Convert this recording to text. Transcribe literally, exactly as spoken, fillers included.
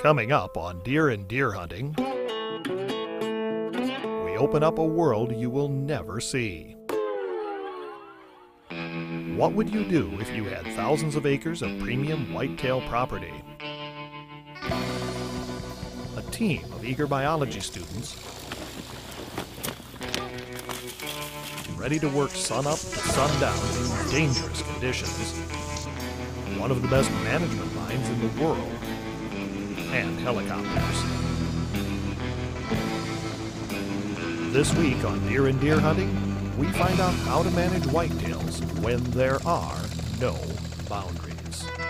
Coming up on Deer and Deer Hunting, we open up a world you will never see. What would you do if you had thousands of acres of premium whitetail property? A team of eager biology students ready to work sun up to sundown in dangerous conditions, one of the best management minds in the world, and helicopters. This week on Deer and Deer Hunting, we find out how to manage whitetails when there are no boundaries.